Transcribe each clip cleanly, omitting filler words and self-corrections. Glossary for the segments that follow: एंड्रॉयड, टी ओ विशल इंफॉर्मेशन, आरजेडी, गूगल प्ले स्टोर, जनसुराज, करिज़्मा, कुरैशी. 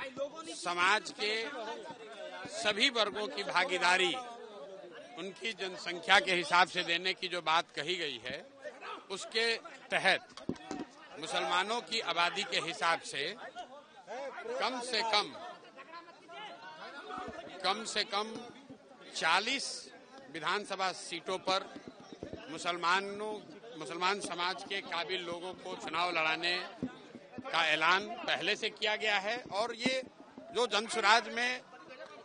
समाज के सभी वर्गों की भागीदारी उनकी जनसंख्या के हिसाब से देने की जो बात कही गई है, उसके तहत मुसलमानों की आबादी के हिसाब से कम 40 विधानसभा सीटों पर मुसलमान समाज के काबिल लोगों को चुनाव लड़ाने का ऐलान पहले से किया गया है। और ये जो जनसुराज में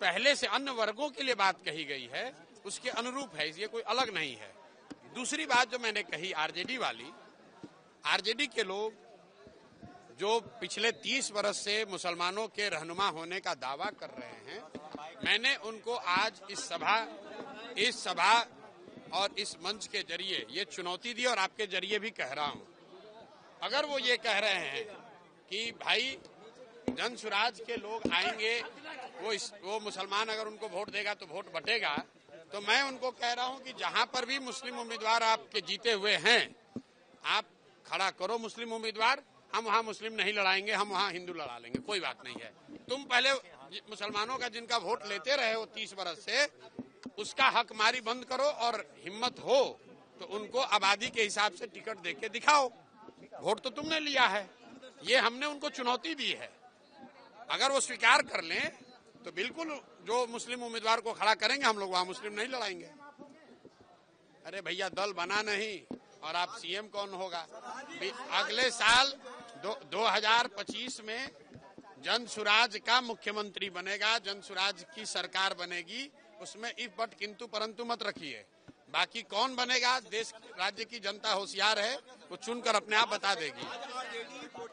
पहले से अन्य वर्गों के लिए बात कही गई है, उसके अनुरूप है, ये कोई अलग नहीं है। दूसरी बात जो मैंने कही आरजेडी वाली, आरजेडी के लोग जो पिछले 30 वर्ष से मुसलमानों के रहनुमा होने का दावा कर रहे हैं, मैंने उनको आज इस सभा और इस मंच के जरिए ये चुनौती दी और आपके जरिए भी कह रहा हूँ। अगर वो ये कह रहे हैं कि भाई जनसुराज के लोग आएंगे, वो मुसलमान अगर उनको वोट देगा तो वोट बटेगा, तो मैं उनको कह रहा हूँ कि जहाँ पर भी मुस्लिम उम्मीदवार आपके जीते हुए हैं, आप खड़ा करो मुस्लिम उम्मीदवार। हम वहाँ मुस्लिम नहीं लड़ाएंगे, हम वहाँ हिंदू लड़ा लेंगे, कोई बात नहीं है। तुम पहले मुसलमानों का जिनका वोट लेते रहे हो 30 वर्ष से, उसका हक मारी बंद करो और हिम्मत हो तो उनको आबादी के हिसाब से टिकट देके दिखाओ। वोट तो तुमने लिया है, ये हमने उनको चुनौती दी है। अगर वो स्वीकार कर लें तो बिल्कुल जो मुस्लिम उम्मीदवार को खड़ा करेंगे, हम लोग वहाँ मुस्लिम नहीं लड़ाएंगे। अरे भैया, दल बना नहीं और आप सीएम कौन होगा? अगले साल 2025 में जनसुराज का मुख्यमंत्री बनेगा, जनसुराज की सरकार बनेगी। उसमें इफ बट किंतु परंतु मत रखिए, बाकी कौन बनेगा देश राज्य की जनता होशियार है, वो चुनकर अपने आप बता देगी।